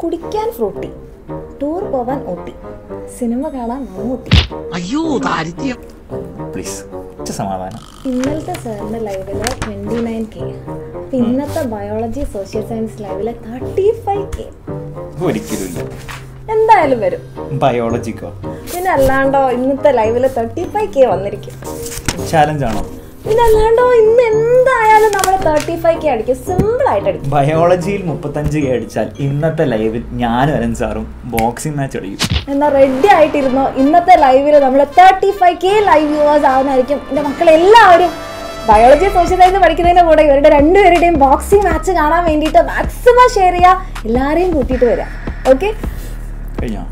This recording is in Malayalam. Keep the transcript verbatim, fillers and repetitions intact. കുടിക്കാൻ ഫ്രൂട്ടി, ടൂർ പോവാൻ ഊട്ടി, സിനിമ കാണാൻ മമ്മൂട്ടി. അയ്യോ ദാരിദ്ര്യം. പ്ലീസ് സമാധാനം. ഇന്നലത്തെ സാറിന്റെ ലൈവില് ട്വന്റി നയൻ കെ, ഇന്നത്തെ ബയോളജി സോഷ്യൽ സയൻസ് ലൈവില് തേർട്ടി ഫൈവ് കെ. ഒരിക്കലും എന്തായാലും വരും. ബയോളജിക്കോ പിന്നെ അല്ലാണ്ടോ ഇന്നത്തെ ലൈവില് തേർട്ടി ഫൈവ് കെ വന്നിരിക്കും. ചാലഞ്ചാണോ പിന്നെ അല്ലാണ്ടോ? ഇന്ന് എന്തായാലും നമ്മൾ തേർട്ടി ഫൈവ് കെ അടിക്കും. സിമ്പിൾ ആയിട്ട് അടിക്കും. ബയോളജിയിൽ മുപ്പത്തഞ്ച് കെ അടിച്ചാൽ ഇന്നത്തെ ലൈവിൽ ഞാനും അരൻ സാറും ബോക്സിംഗ് മാച്ച് അടിക്കും. എന്നാൽ റെഡി ആയിട്ടിരുന്നോ, ഇന്നത്തെ ലൈവിൽ നമ്മൾ thirty five K live viewers ആവുന്നതായിരിക്കും. എൻ്റെ മക്കളെല്ലാവരും ബയോളജി സോഷ്യൽ സയൻസ് പഠിക്കുന്നതിൻ്റെ കൂടെ ഇവരുടെ രണ്ടുപേരുടെയും ബോക്സിംഗ് മാച്ച് കാണാൻ വേണ്ടിയിട്ട് മാക്സിമം ഷെയർ ചെയ്യുക. എല്ലാവരെയും കൂട്ടിയിട്ട് വരാം. ഓക്കെ കഴിഞ്ഞോ?